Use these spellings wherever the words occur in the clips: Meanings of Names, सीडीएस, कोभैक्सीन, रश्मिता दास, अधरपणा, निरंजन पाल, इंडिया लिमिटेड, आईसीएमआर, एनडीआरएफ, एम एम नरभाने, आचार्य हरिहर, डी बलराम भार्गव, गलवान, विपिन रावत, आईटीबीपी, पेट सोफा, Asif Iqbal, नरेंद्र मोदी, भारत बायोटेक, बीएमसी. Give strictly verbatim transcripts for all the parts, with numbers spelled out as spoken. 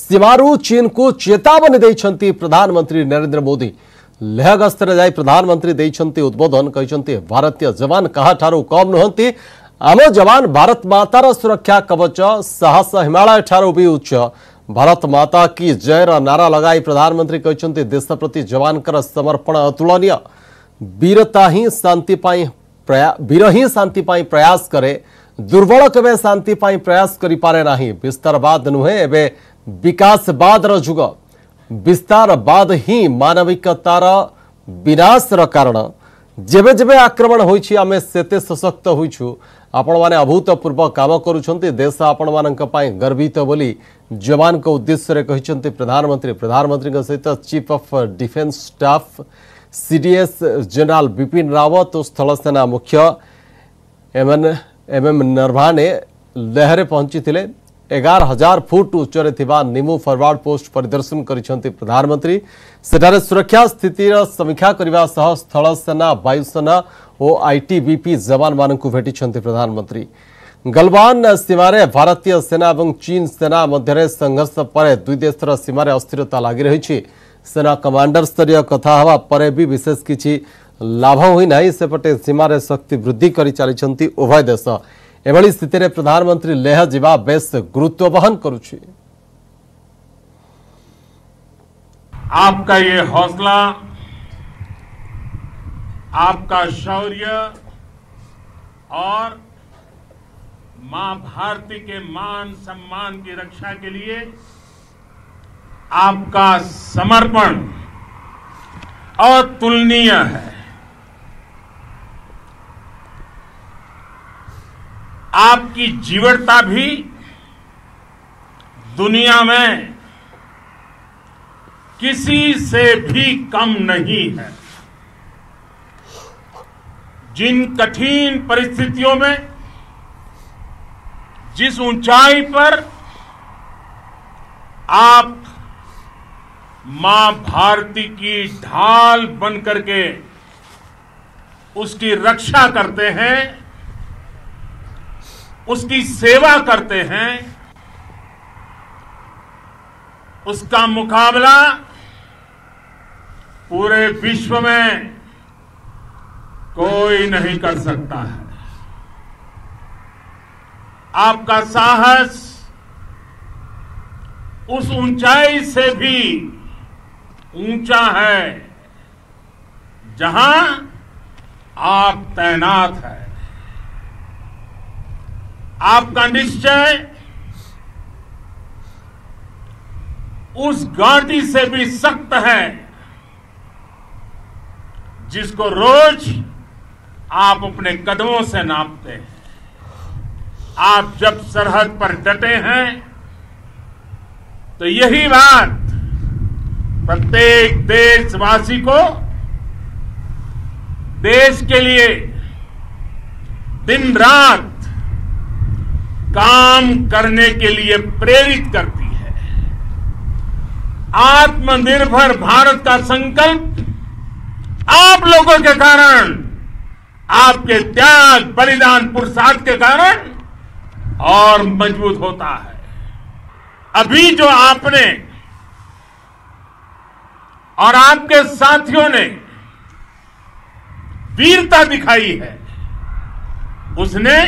सीमारू चीन को चेतावनी देइछन्ति प्रधानमंत्री नरेंद्र मोदी। लेह गस्तर जाई प्रधानमंत्री देइछन्ति उद्बोधन, कहिछन्ति भारतीय जवान काहाठारू कम नहन्ति, आम जवान भारत मातार सुरक्षा कवच, साहस हिमालय ठारू भी उच्च। भारत माता की जयर नारा लगाई प्रधानमंत्री कहिछन्ति देश प्रति जवानकर समर्पण अतुलनीय, वीरता ही शांति पाई प्रया वीर ही शांति पाई प्रयास करे, दुर्बल केबे शांति पाई प्रयास करि पारे नाही। विस्तारवाद नुहे एबे विकासवाद रो जुग, विस्तारवाद ही मानविकतार विनाश रो कारण। जेबे जेबे आक्रमण होइछि आमे सेते सशक्त होइछु। आपण माने अभूतपूर्व काम करूछन्ति, देश आपण मानक पई गर्वित बोली जवान को उद्देश्य रे कहिछन्ति प्रधानमंत्री। प्रधानमंत्री के सहित chief of defence staff सीडीएस general विपिन रावत और स्थल सेना मुख्य एम एम नरभाने लहरे पहुंची थिले। एगार हजार फुट उच्चरे थिबा निमू फरवर्ड पोस्ट परिदर्शन करिसेंति प्रधानमंत्री। सेठारे सुरक्षा स्थितिर समीक्षा करबा सह स्थल सेना, वायुसेना और आईटीबीपी जवान मानकु भेटिसेंति प्रधानमंत्री। गलवान सीमारे भारतीय सेना और चीन सेना मध्यरे संघर्ष परे दुई देशर सीमारे अस्थिरता लागि रहिछि। सेना कमांडर स्तरीय कथा हवा परे भी विशेष किछि लाभ होई नाही। सेपटे सीमारे शक्ति वृद्धि करि चलिसेंति उभय देश। एभली स्थिति में प्रधानमंत्री लेह जीवा बेस गुरुत्व बहन करुछि। आपका ये हौसला, आपका शौर्य और मां भारती के मान सम्मान की रक्षा के लिए आपका समर्पण अतुलनीय है। आपकी जीवटता भी दुनिया में किसी से भी कम नहीं है। जिन कठिन परिस्थितियों में, जिस ऊंचाई पर आप मां भारती की ढाल बनकर के उसकी रक्षा करते हैं, उसकी सेवा करते हैं, उसका मुकाबला पूरे विश्व में कोई नहीं कर सकता है। आपका साहस उस ऊंचाई से भी ऊंचा है जहां आप तैनात हैं। आपका निश्चय उस घाटी से भी सख्त है जिसको रोज आप अपने कदमों से नापते हैं। आप जब सरहद पर डटे हैं तो यही बात प्रत्येक देशवासी को देश के लिए दिन रात काम करने के लिए प्रेरित करती है। आत्मनिर्भर भारत का संकल्प आप लोगों के कारण, आपके त्याग बलिदान पुरुषार्थ के कारण और मजबूत होता है। अभी जो आपने और आपके साथियों ने वीरता दिखाई है, उसने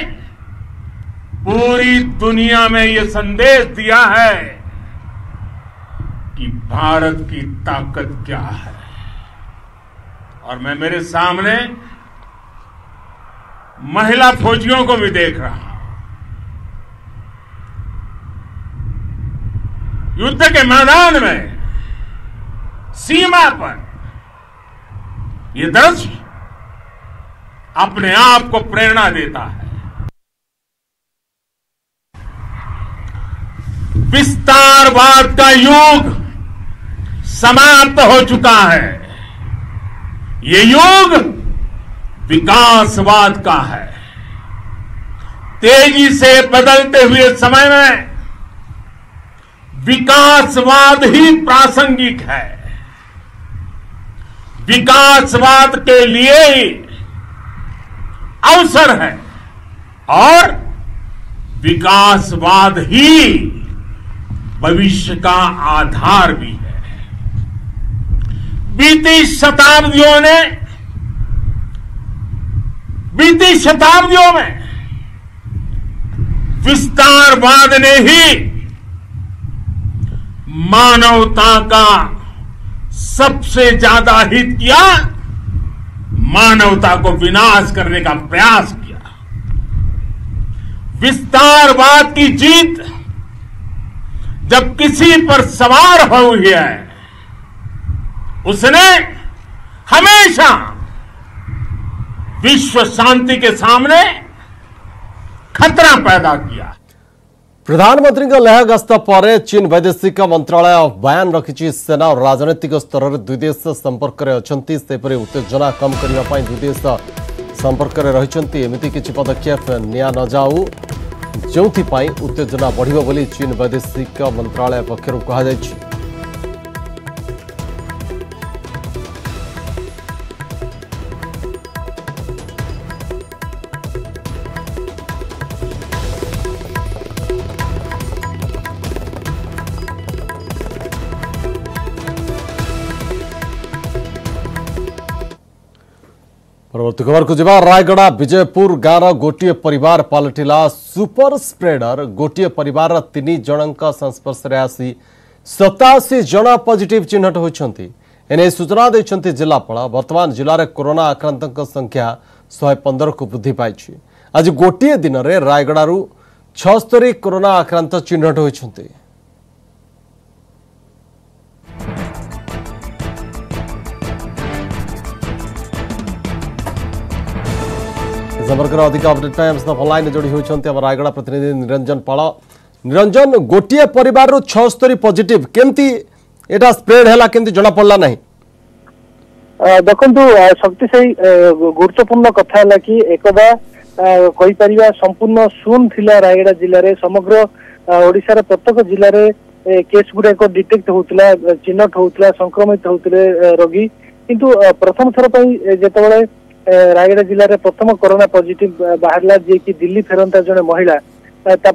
पूरी दुनिया में ये संदेश दिया है कि भारत की ताकत क्या है। और मैं मेरे सामने महिला फौजियों को भी देख रहा हूं। युद्ध के मैदान में, सीमा पर ये दृश्य अपने आप को प्रेरणा देता है। विस्तारवाद का युग समाप्त हो चुका है। ये युग विकासवाद का है। तेजी से बदलते हुए समय में विकासवाद ही प्रासंगिक है। विकासवाद के लिए ही अवसर है और विकासवाद ही भविष्य का आधार भी है। बीती शताब्दियों ने बीती शताब्दियों में विस्तारवाद ने ही मानवता का सबसे ज्यादा हित किया, मानवता को विनाश करने का प्रयास किया। विस्तारवाद की जीत जब किसी पर सवार हो हुई है, उसने हमेशा विश्व शांति के सामने खतरा पैदा किया। प्रधानमंत्री लेह गस्त पर चीन वैदेशिक मंत्रालय बयान रखी सेना और राजनीतिक स्तर में दुई देश संपर्क में अच्छा सेपरी उत्तेजना कम करने दुई देश संपर्क में रही एमती किसी पदक्षेप निया न जाऊ जो उत्तेजना बढ़ी चीन वैदेशिक मंत्रालय पक्षर कहा। परवर्त खबर को जवा रायगड़ा विजयपुर गाँव गोटे परिवार पलटिला सुपर स्प्रेडर। गोटे परिवार तीन जन संस्पर्श में आसी सतासी जन पॉजिटिव चिन्हट होती एने सूचना देते जिलापा। बर्तमान जिले में कोरोना आक्रांत संख्या शहे पंदर को वृद्धि पाई। आज गोटे दिन में रायगड़ू छस्तरी कोरोना आक्रांत चिन्हट होती। संपर्क अधिक अपडेट ऑनलाइन जोड़ी होती आम रायगड़ा प्रतिनिधि निरंजन पाल। निरंजन, गोटे परिवार रो छस्तरी पॉजिटिव केमती एटा स्प्रेड हैला केमती जना पड़ला नहीं? देखंतु सबसे सही गुरुत्वपूर्ण कथा है कि एकदा कहि परिवा संपूर्ण शून्य थिला रायगड़ा जिले रे। समग्र ओडिसा रे प्रत्येक जिले रे केस गुडे को डिटेक्ट होतला, चिन्हट होतला, संक्रमित होतले रोगी। किंतु प्रथम थर पई जेतबळे रायगड़ा जिले में प्रथम कोरोना पॉजिटिव बाहर जी कि दिल्ली फेरंता जड़े महिला,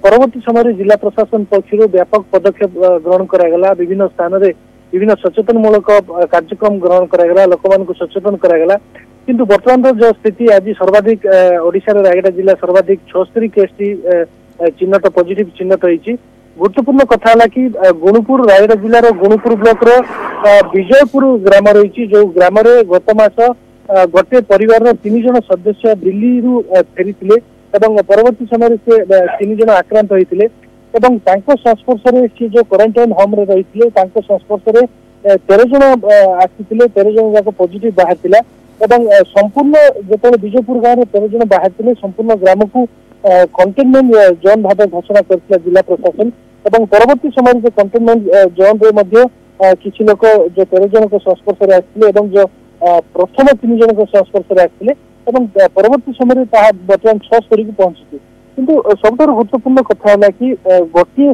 परवर्त समय जिला प्रशासन पक्षर व्यापक पदक्षेप ग्रहण करागला। विभिन्न स्थान में विभिन्न सचेतन मूलक कार्यक्रम ग्रहण करागला, लोक मानक सचेतन करागला। किंतु बर्तमान जो स्थिति आज सर्वाधिक ओडिशा रे रायगड़ा जिला सर्वाधिक छस्तरी केसटी चिन्हट पॉजिटिव चिन्हट होती। गुरुत्वपूर्ण कथा है कि गुणुपुर रायगड़ा जिलार गुणुपुर ब्लॉक विजयपुर ग्राम रही जो ग्राम गत मास गोटे परिवार तीन जन सदस्य दिल्ली रु फेरी परवर्त समय से तीन जन आक्रांत होते संस्पर्श में सी जो क्वारंटाइन होम रे रही संस्पर्श में तेरह जन आसी तेरह जन जाक पॉजिटिव बाहर था। संपूर्ण जो विजयपुर गाँव तेरह जन बाहर संपूर्ण ग्राम को कंटेनमेंट जोन भाव घोषणा कर जिला प्रशासन और परवर्त समय से कंटेनमेंट जोन रे किसी लोक जो तेरह जन संस्पर्श में आसते प्रथम तीन जन संस्पर्श में आसते परवर्त समय बर्तमान छस्तरी को पहुंची। किंतु सबुठ गुरुत्वपूर्ण कथा है कि गोटे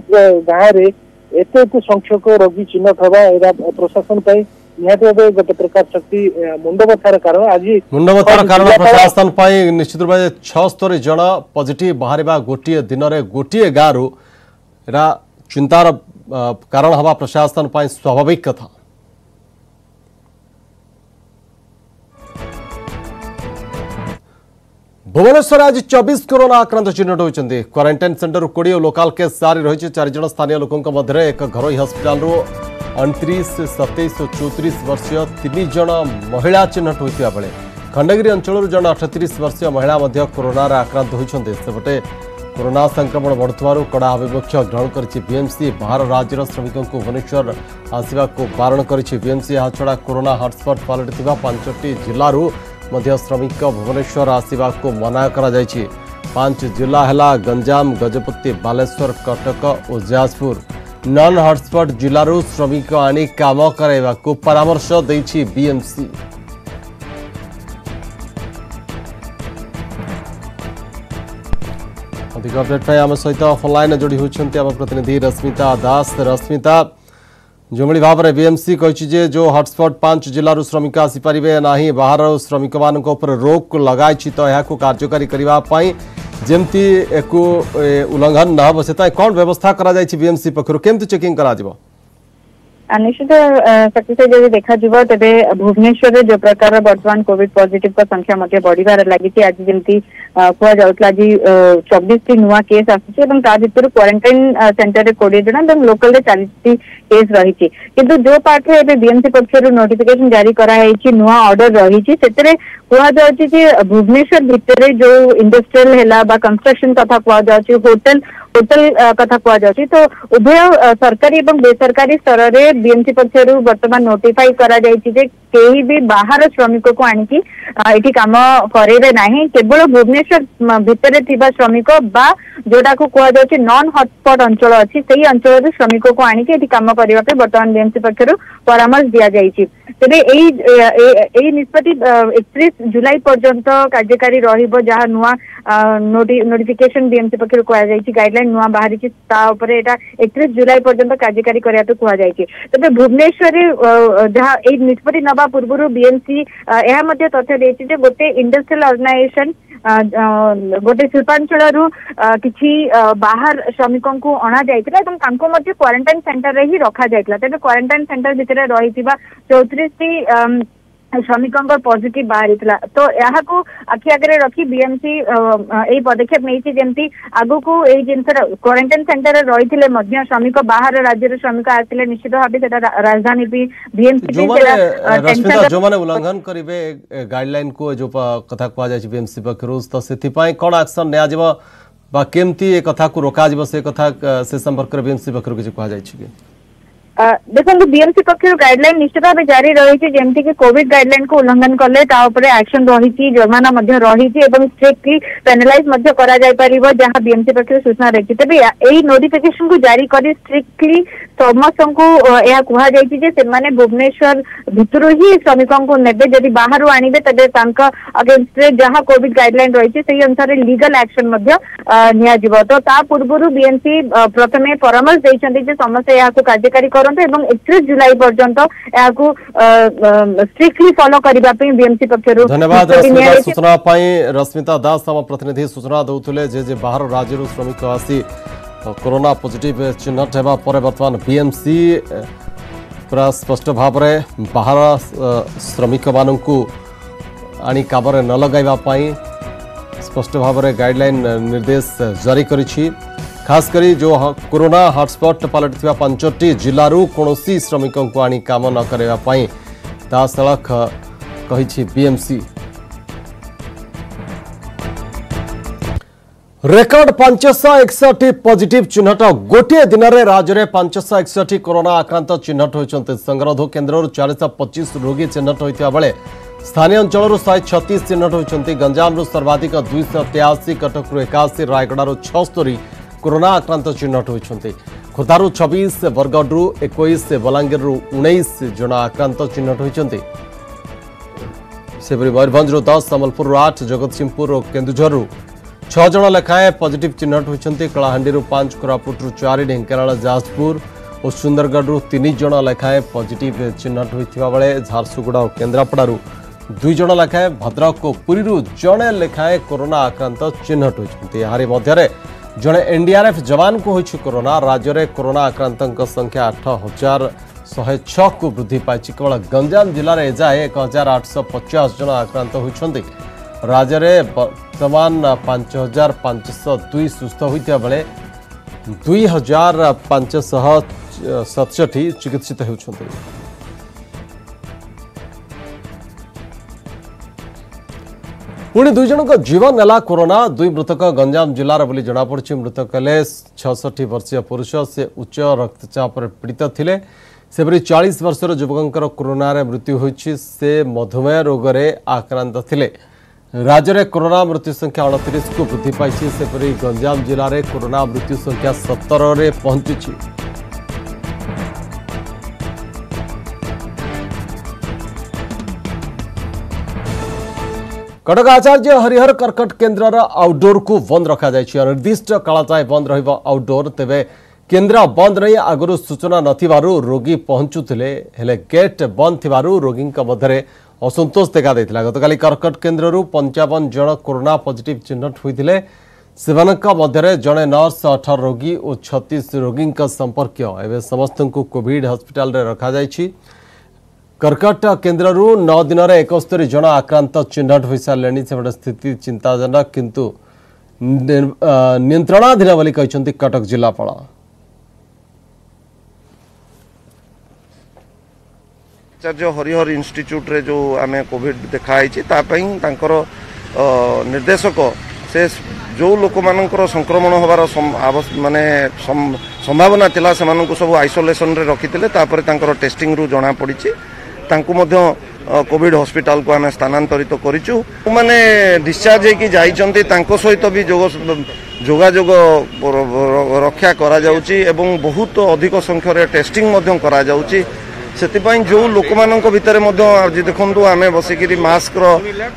गाँव में एत एत संख्यक रोगी चिन्हट हवा यहाँ प्रशासन निहती भाव गोटे प्रकार शक्ति मुंडबथार कारण। आज मुंडबथार कारण प्रशासन निश्चित रूप से छस्तरी जन पॉजिटिव बाहर गोटे दिन में गोटे गाँव रु चिंतार कारण हवा प्रशासन स्वाभाविक कथा। भुवनेश्वर आज चौबीस कोरोना आक्रांत चिन्हट होती। क्वारंटाइन सेंटर कोड़े और लोकाल केस जारी रही। चार जन स्थानीय लोकों मध्य एक घरोई हस्पिटाल अणतीस सतैश और चौतीस वर्षीय तीन जन महिला चिन्हट होता बेले खंडगिरी अंचल जन अठतीस वर्षीय महिला कोरोन आक्रांत होती। सेपटे कोरोना संक्रमण बढ़ुवर कड़ा आभिमुख्य ग्रहण कर बीएमसी बाहर राज्यर श्रमिकों को भुवनेश्वर आसवाक बारण करीएमसी। यह छड़ा कोरोना हटस्पट पलटि पांचटी जिलू मध्य श्रमिक भुवनेश्वर आसवा को मना करा जायछि। पांच जिला हला गंजाम, गजपति, बालेश्वर, कटक और जाजपुर। नॉन हॉटस्पॉट जिलू श्रमिक आनी काम कराइबा को परामर्श देछि बीएमसी। अधिक अपडेट आम सहित ऑनलाइन जोड़ी होती आम प्रतिनिधि रश्मिता दास। रश्मिता, जोभली भाव में बीएमसी कही जे जो हटस्पट पांच जिलू श्रमिक आसीपारे ना बाहर श्रमिक मान रोक लगाई तो यह कार्यकारी करने जमती एको उल्लंघन ना बसे कौन व्यवस्था करा बीएमसी पक्षर केमती चेकिंग करा जीवा? निश्चित सेक्रेटरी जब देखा तेरे भुवनेश्वर जो प्रकार बर्तमान कोविड पॉजिटिव का संख्या बढ़िबार लगी आज जमी कहला चौबीस टी नुआ केस आसी भर क्वारंटाइन सेंटर कोड़े जन और लोकल चालीस केस रही किंतु जो पार्ट बीएमसी पक्षर नोटिफिकेशन जारी कराई नुआ ऑर्डर रही कहु भुवनेश्वर भितर जो इंडस्ट्रियल है कंस्ट्रक्शन कथा कहु होटेल होटेल कथा कहु तो उभय सरकारी और बेसरकारी स्तर में बीएमसी पक्षर बर्तमान नोटिफाई करा कहीं भी बाहर श्रमिक को आनिकी एठी काम करेबे नाही केवल भुवनेश्वर भितर थिबा श्रमिक बा जोटा को कहु नॉन हॉटस्पॉट अंचल अच्छी से अंचल श्रमिक को आनिकी एठी काम करबा पे बर्तमान बीएमसी पक्षर परामर्श दिया जाइछि। तेरे एही निष्पत्ति एकतीस जुलाई पर्यंत कार्यकारी रहिबो जहा नुआ नोटिफिकेशन बीएमसी पक्षर कहु गाइडलाइन नुआ बाहरी छि ता ऊपर एटा एकतीस जुलाई पर्यंत कार्यकारी करिया तो कहु तेज भुवनेश्वर जहाँ निष्पत्ति नवा पूर्व बीएमसी यह तथ्य देती गोटे इंडस्ट्रियल अर्गानाइजेसन गोटे शिल्पांचल किसी बाहर श्रमिक को अणा जाता क्वारंटाइन सेंटर ही रखा जाता तेज क्वारंटाइन सेंटर भितर रही चौतीस टी श्रमिकों पॉजिटिव बाहरी तो यहाँ को आखि आगे रखी बीएमसी यही पदक्षेप नहीं आगू को यही जिन क्वारंटाइन सेंटर रही श्रमिक बाहर राज्य श्रमिक आते निश्चित भाव से राजधानी भी बीएमसी जो उल्लंघन करेंगे गाइडलाइन को जो कथा कह बीएमसी पक्ष तो से कौन एक्शन निमती कथा को रोक से कथा से संपर्क में बीएमसी पक्ष किसी कह देखो बीएमसी पक्षर गाइडलाइन निश्चित भाव जारी रही जमती कि कोविड गाइडलाइन को उल्लंघन कले एक्शन रही जमाना रही स्ट्रिक्टली पेनालाइज कर जहाँ बीएमसी पक्षर सूचना रही तेज यही नोटिफिकेशन को जारी कर स्ट्रिक्टली समस्त को यह कहने भुवनेश्वर भितर ही श्रमिकों को नेबे जब बाहर आणवे तेज अगेन्स्ट जहाँ कोविड गाइडलाइन रही से अनुसार लीगल एक्शन तो पूर्व बीएमसी प्रथम परामर्श देते समस्त यहाँ कार्यकारी एकतीस जुलाई पर्यंत स्ट्रिक्टली फॉलो करिबा पे बीएमसी पक्षरु धन्यवाद। सूचना रश्मिता दास हम प्रतिनिधि सूचना दौले जे जे बाहर राज्य श्रमिक आसी कोरोना पॉजिटिव चिन्हट होगा बर्तमान बीएमसी पूरा स्पष्ट भाव में बाहर श्रमिक मानू आनी कम न लगाई स्पष्ट भाव में गाइडलाइन निर्देश जारी कर खास करी जो कोरोना हॉटस्पॉट पलटिथिबा पांचटी जिल्लारू कोनोसी श्रमिकों को आनी काम न करबा पई दासलख कहिछि बीएमसी। रेकर्ड पांच सौ इकसठ पॉजिटिव चिन्हट गोटे दिन में राज्य में पांच सौ इकसठ कोरोना आक्रांत चिन्हट होइछन्ते संगरोध केन्द्र चार सौ पच्चीस रोगी चिन्हट होइतिबा बेले स्थानीय अंचल एक सौ छत्तीस चिन्हट होइछन्ते गंजाम सर्वाधिक दो सौ तिरासी कटक इक्यासी रायगड़ा छिहत्तर कोरोना आक्रांत चिन्हट होती खोर्धारू छब्बीस बरगढ़ इक्कीस बलांगीर उन्नीस जन आक्रांत चिन्हट होती मयूरभंज दस सम्बलपुर आठ जगतसिंहपुर और केन्दुझर छह जन लेखाएं पॉजिटिव चिन्हट होती कलाहांडी पांच कोरापुट चार ढेंकानाल जाजपुर और सुंदरगढ़ तीन जन लेखाएं पॉजिटिव चिन्हट होता बेले झारसुगुड़ा और केन्द्रापड़ारू दुई जन लेखाएं भद्रक और पुरी जड़े लेखाएं कोरोना आक्रांत चिन्हट होती मध्य जड़े एनडीआरएफ जवान को कोरोना राज्य में कोरोना आक्रांत संख्या आठ हजार शहे छह को वृद्धि पाई केवल गंजाम जिले में एजाए एक हजार आठ सौ पचास जन आक्रांत होती राज्य में बर्तमान पांच हजार पांच सौ दुई सुस्थ होता बेले दुई हजार पांच सौ सतसठी चिकित्सित होती। पुणी दुई जन जीवन नेला कोरोना दुई मृतक गंजाम जिलार बोली जनापड़ी मृतक है छियासठ वर्षीय पुरुष से उच्च रक्तचाप पीड़ित थे सेपरी चालीस वर्षर युवक कोरोना मृत्यु होती से मधुमेह रोग रे आक्रांत थे राज्य में कोरोना मृत्यु संख्या उनतीस को वृद्धि पाई सेपरी गंजाम जिले में कोरोना मृत्यु संख्या सत्रह रे पहुंची। कटक आचार्य हरिहर कर्कट केन्द्र आउटडोर को बंद रखा अनिर्दिष्ट काल जाए बंद रहिबा आउटडोर तेबे केन्द्र बंद रही आगुरी सूचना नथिबारु रोगी पहुंचुथिले हेले गेट बंद थिबारु रोगींका मध्यरे असंतोष देखा देइतिला। गतकाली कर्कट केन्द्ररू पंचावन जन कोरोना पॉजिटिव चिन्हट होइतिले सेमानका मध्यरे जड़े नर्स अठारह रोगी और छत्तीस रोगी संपर्क एवं समस्त को कोविड हॉस्पिटल रे रखा जायछि। कर्कट केन्द्रु नौ दिन में एकस्तरी जन आक्रांत चिन्हट हो सारे से स्थिति चिंताजनक किंतु नियंत्रणाधीन बोली कहते कटक जिलापाल। आचार्य हरिहर इंस्टिट्यूट रे जो आम कोविड देखाई निर्देशक से जो लोक मान संक्रमण होबार माने संभावना थिला सेमानकु सब आइसोलेशन रे रखिथिले तापर तांकर टेस्टिंग रु जणा पड़िछि तांकु मध्य कोविड हॉस्पिटल को आम स्थानांतरित करिचु। माने डिस्चार्ज होकि जाइछन्ति तांको सहित भी जोगाजोग रक्षा करा जाउछि एवं बहुत अधिक संख्यार टेस्टिंग मध्य करा जाउछि। सेतिपाई जो लोक भितर देखु आम बसिक मास्क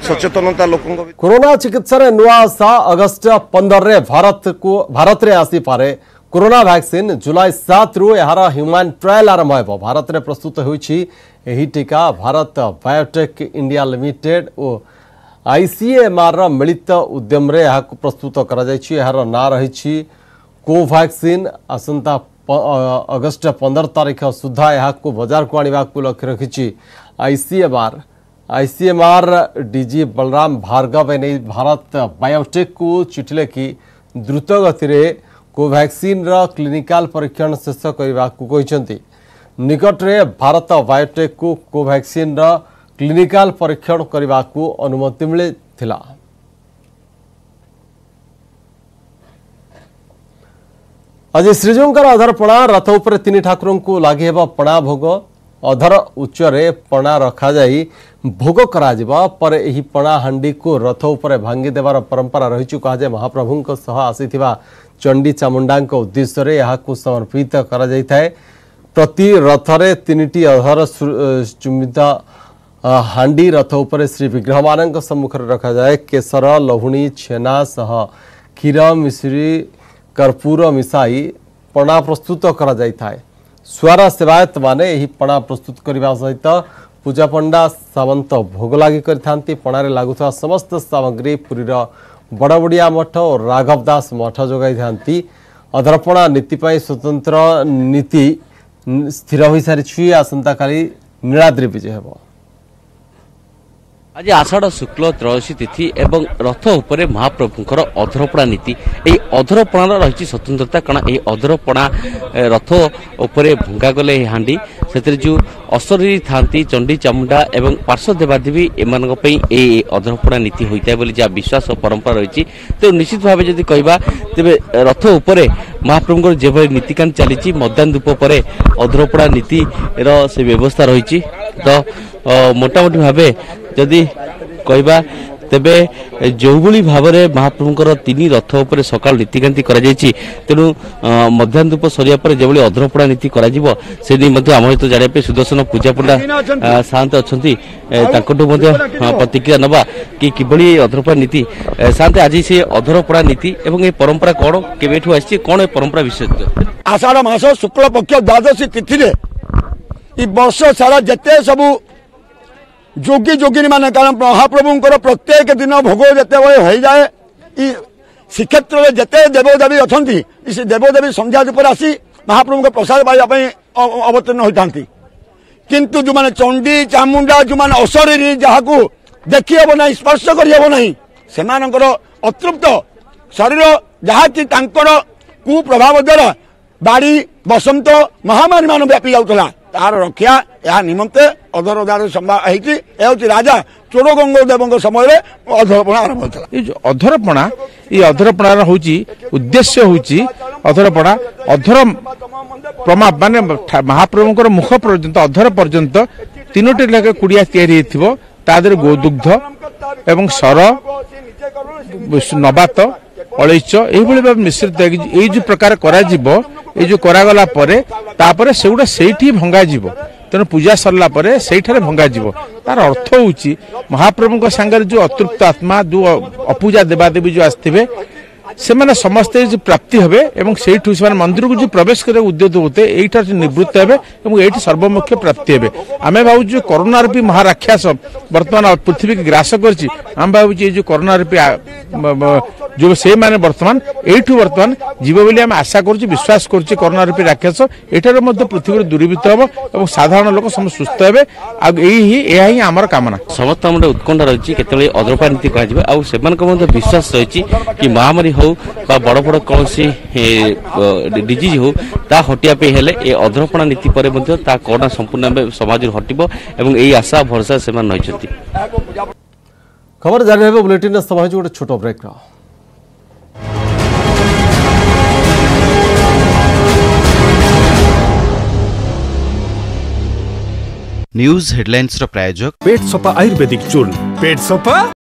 सचेतनता लोक कोरोना चिकित्सा नुआ आशा। अगस्ट पंद्रह रे भारत को भारत रे आसी पारे कोरोना वैक्सीन जुलाई सात रु यार ह्यूमन ट्रायल आरंभ हो। भारत रे प्रस्तुत होई टीका भारत बायोटेक इंडिया लिमिटेड और आईसीएमआर मिलित उद्यम रे प्रस्तुत करा जायछि। यार ना रही कोभैक्सीन आसंता अगस्ट पंद्रह तारीख सुधा यह बजार को आने को लक्ष्य रखी आईसीएमआर। आईसीएमआर डी बलराम भार्गव ने भारत बायोटेक को चिठी लिखि द्रुत गति कोभैक्सीन क्लिनिकाल परीक्षण शेष करने को निकट रे भारत बायोटेक को कोभैक्सीन क्लिनिकाल परीक्षण करने को अनुमति मिले थिला। आज श्रीजौंकर अधर पणा रथ उपर तीन ठाकुरों को लगे पणा भोग अधर उच्चरे पणा रखा जाई भोग करा जिबा पर एही पणा हांडी को रथ उपर भांगी देवार परंपरा रही कहुए। महाप्रभुं सह आसीथिबा चंडी चामुंडा उद्देश्य रे यहाकू समर्पित करा जाई थाए। प्रति रथरे तीनिटी अधर चुमिता हांडी रथ उपर श्री विग्रह मानक सम्मुखरे रखा जाए। केसर लहुणी छेना सह क्षीर मिश्री कर्पूर मिसाई पणा प्रस्तुत करा जाई थाए। स्वारा सेवायत माने यही पणा प्रस्तुत करने सहित पूजा पंडा सामंत भोग लगे करथांती। पणारे लागुता समस्त सामग्री पुरीर बड़बड़िया मठ और राघव दास मठ जोगाई थांती। अधरपणा नीति पर स्वतंत्र नीति स्थिर हो सारी आसंता काली नीलाद्रि विजय हेब। आज आषाढ़ शुक्ल त्रयोदशी तिथि एवं रथ उपरे महाप्रभुंकर अधरपणा नीति यही अधरपणार रही स्वतंत्रता कारण यही अधरपणा रथ उपरे भंगा गले हाँ से जो असरी था चंडी चामुंडा एवं पार्श्व देवादेवी एम अधरपणा नीति होता है जहाँ विश्वास और परंपरा रही। तेणु निश्चित भाव जब कह तेज रथ उपरे महाप्रभुंकर जो नीतिकांत चली मध्यान धूप पर अधरपणा नीतिर से व्यवस्था रही तो मोटामोटी भाव जदि कह तेबे जो भी भाव में महाप्रभुंर तीन रथ उपर सकाल नीतिकांति करेणु मध्यान धूप सरिया जो अधरपणा नीति करमहित जानापे सुदर्शन पूजा पंडा सात अच्छा प्रतिक्रिया नवा कि किभली अधरपणा नीति सात आज से अधरपणा नीति एवं ये परंपरा कौन केवेठू आसी कौन परंपरा विशेष आषाढ़ मास शुक्ल पक्ष द्वादशी तिथि वर्ष सारा जिते सब जोगी जोगिनी माने कारण महाप्रभुंर प्रत्येक दिन भोग जिते हो जाए श्रीक्षेत्र में जिते देवदेवी अच्छा से देवदेवी संध्या रूप आसी महाप्रभु प्रसाद पाइबापी अवतीर्ण होता किंतु जो मैंने चंडी चामुंडा जो मैंने असरी जहाँ को देखीहब ना स्पर्श करहब ना से अतृप्त शरीर जहाँ कि कुप्रभाव द्वारा बाड़ी बसंत महामारी मान व्यापी जाऊला तार रक्षा यह निमंते अधर दार संभावित राजा चोर गंगदेव समय अधरपणा आरंभ होता है। ये अधरपणा ये अधरपणार हूँ उद्देश्य हूँ अधरपणा अधर प्रमा मान महाप्रभुंर मुख पर्यंत अधर पर्यंत तीनोटी लेखे कुड़िया या तादर गोदुग्ध एवं सर नवात अलैच यह मिश्रित ये जो प्रकार करा ये जो करागला तापर से गुड़ा से भंगा जीव तेणु पूजा सरला परे सेठारे भंगा जीव तार अर्थ हूँ महाप्रभुंर जो अतृप्त आत्मा जो अपूजा देवादेवी जो आसवे से समस्ते प्राप्ति हे और से मंदिर को जो प्रवेश कर उद्योग होते ये निवृत्त हे ये सर्वमुख्य प्राप्ति हे। आम भावुँ कोरोना रूपी महाराक्षस बर्तमान पृथ्वी की ग्रास कर आम भाव जो कोरोना रूपी जो से मैंने बर्तमान यू बर्तमान जीव बोली आम आशा कर विश्वास करोना रूपी राक्षस यठार पृथ्वी दूरीभूत हम और साधारण लोक समस्त सुस्थ हे यही आमर कामना। समस्त गोटे उत्कंठा रही है अद्रपा नीति कहने विश्वास रही कि महामारी हो बड़ बड़ कौन डिजीज हो हटाई अद्रपणा नीति पर कोरोना संपूर्ण समाज हटब और यही आशा भरोसा से खबर जारी है। बुलेटिन समय गोटे छोट ब्रेक। न्यूज हेडलाइंस प्रायोजक पेट सोफा आयुर्वेदिक चूर्ण पेट सोफा।